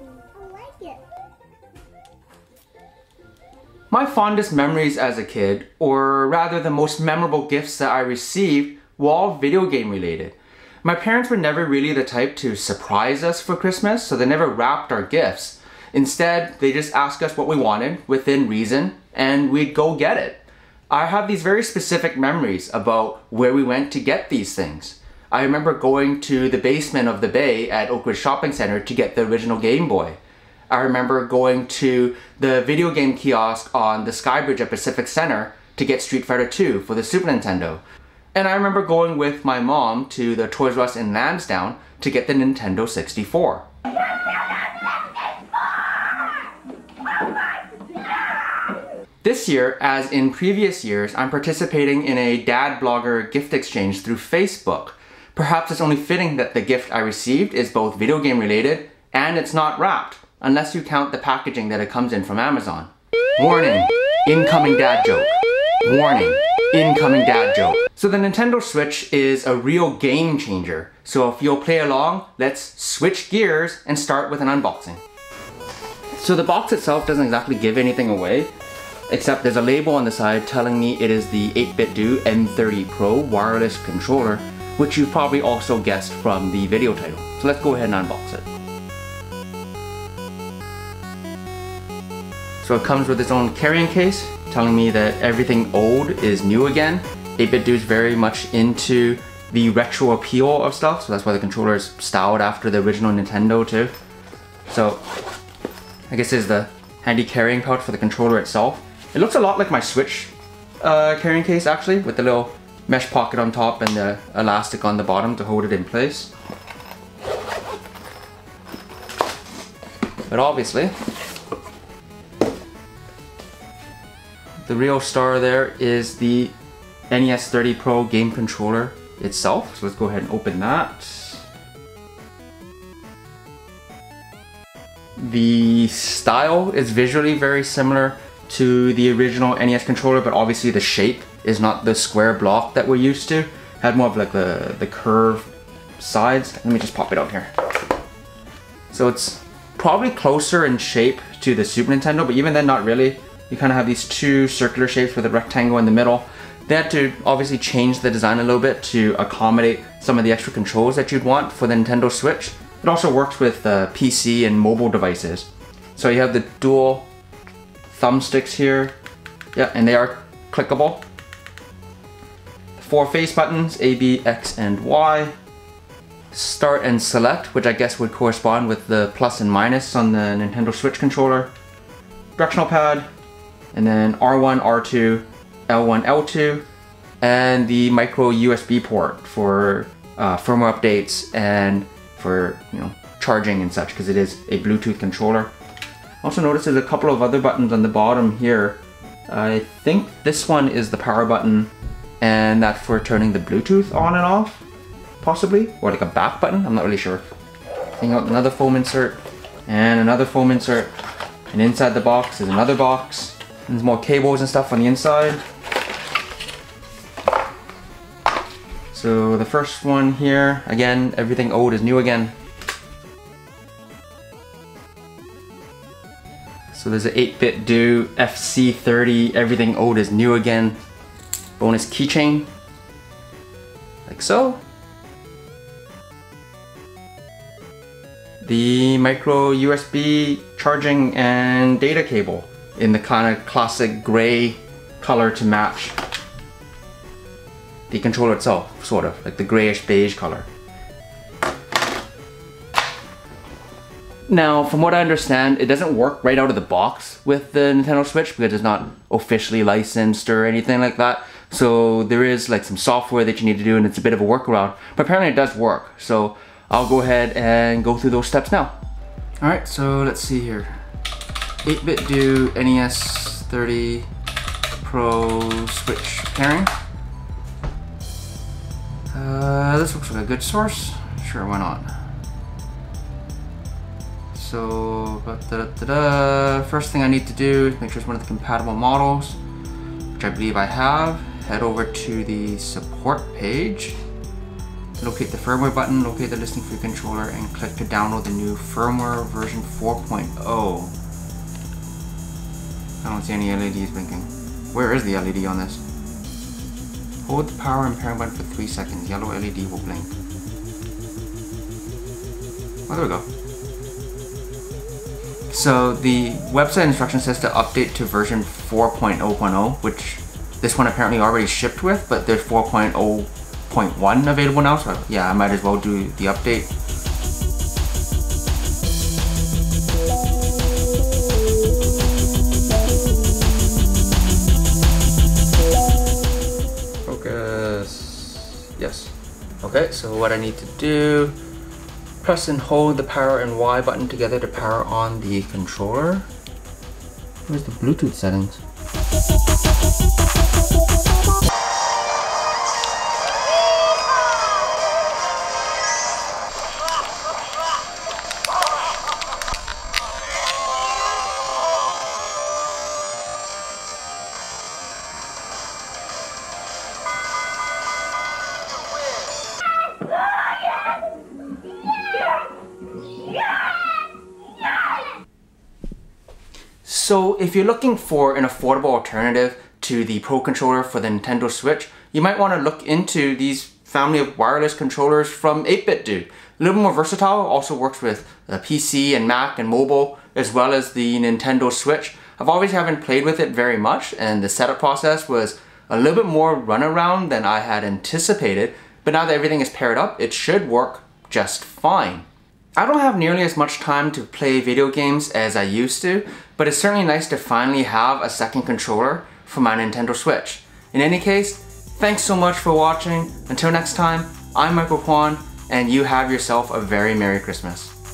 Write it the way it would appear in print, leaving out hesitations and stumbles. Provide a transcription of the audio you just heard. I like it. My fondest memories as a kid, or rather the most memorable gifts that I received, were all video game related. My parents were never really the type to surprise us for Christmas, so they never wrapped our gifts. Instead, they just asked us what we wanted, within reason, and we'd go get it. I have these very specific memories about where we went to get these things. I remember going to the basement of the Bay at Oakwood Shopping Center to get the original Game Boy. I remember going to the video game kiosk on the Skybridge at Pacific Center to get Street Fighter II for the Super Nintendo. And I remember going with my mom to the Toys R Us in Lansdowne to get the Nintendo 64. This year, as in previous years, I'm participating in a dad blogger gift exchange through Facebook. Perhaps it's only fitting that the gift I received is both video game related and it's not wrapped. Unless you count the packaging that it comes in from Amazon. Warning, incoming dad joke. Warning, incoming dad joke. So the Nintendo Switch is a real game changer. So if you'll play along, let's switch gears and start with an unboxing. So the box itself doesn't exactly give anything away, except there's a label on the side telling me it is the 8BitDo N30 Pro wireless controller, which you've probably also guessed from the video title. So let's go ahead and unbox it. So it comes with its own carrying case, telling me that everything old is new again. 8BitDo is very much into the retro appeal of stuff, so that's why the controller is styled after the original Nintendo too. So I guess there's the handy carrying pouch for the controller itself. It looks a lot like my Switch carrying case actually, with the little mesh pocket on top and the elastic on the bottom to hold it in place. But obviously, the real star there is the NES 30 Pro game controller itself. So let's go ahead and open that. The style is visually very similar to the original NES controller, but obviously the shape is not the square block that we're used to. It had more of like the curved sides. Let me just pop it out here. So it's probably closer in shape to the Super Nintendo, but even then not really. You kind of have these two circular shapes with a rectangle in the middle. They had to obviously change the design a little bit to accommodate some of the extra controls that you'd want for the Nintendo Switch. It also works with PC and mobile devices. So you have the dual thumbsticks here. Yeah, and they are clickable. 4 face buttons, A, B, X, and Y. Start and select, which I guess would correspond with the plus and minus on the Nintendo Switch controller. Directional pad. And then R1, R2, L1, L2, and the micro USB port for firmware updates and for, you know, charging and such, because it is a Bluetooth controller. Also notice there's a couple of other buttons on the bottom here. I think this one is the power button, and that's for turning the Bluetooth on and off, possibly, or like a back button, I'm not really sure. Taking out another foam insert, and another foam insert, and inside the box is another box. There's more cables and stuff on the inside. So the first one here, again, everything old is new again. So there's an 8BitDo FC30, everything old is new again. Bonus keychain, like so. The micro USB charging and data cable, in the kind of classic gray color to match the controller itself, sort of, like the grayish beige color. Now, from what I understand, it doesn't work right out of the box with the Nintendo Switch because it's not officially licensed or anything like that. So there is like some software that you need to do and it's a bit of a workaround, but apparently it does work. So I'll go ahead and go through those steps now. All right, so let's see here. 8BitDo NES 30 Pro Switch pairing. This looks like a good source. Sure, why not? So, first thing I need to do is make sure it's one of the compatible models, which I believe I have. Head over to the support page. Locate the firmware button, locate the listing for your controller, and click to download the new firmware version 4.0. I don't see any LEDs blinking. Where is the LED on this? Hold the power and parent button for 3 seconds. Yellow LED will blink. Oh, there we go. So the website instruction says to update to version 4.0.0, which this one apparently already shipped with, but there's 4.0.1 available now, so yeah, I might as well do the update. Focus. Yes. Okay, so what I need to do, press and hold the power and Y button together to power on the controller. Where's the Bluetooth settings? So if you're looking for an affordable alternative to the Pro controller for the Nintendo Switch, you might want to look into these family of wireless controllers from 8BitDo. A little more versatile, also works with PC and Mac and mobile, as well as the Nintendo Switch. I've always haven't played with it very much, and the setup process was a little bit more runaround than I had anticipated, but now that everything is paired up, it should work just fine. I don't have nearly as much time to play video games as I used to, but it's certainly nice to finally have a second controller for my Nintendo Switch. In any case, thanks so much for watching. Until next time, I'm Michael Kwan, and you have yourself a very Merry Christmas.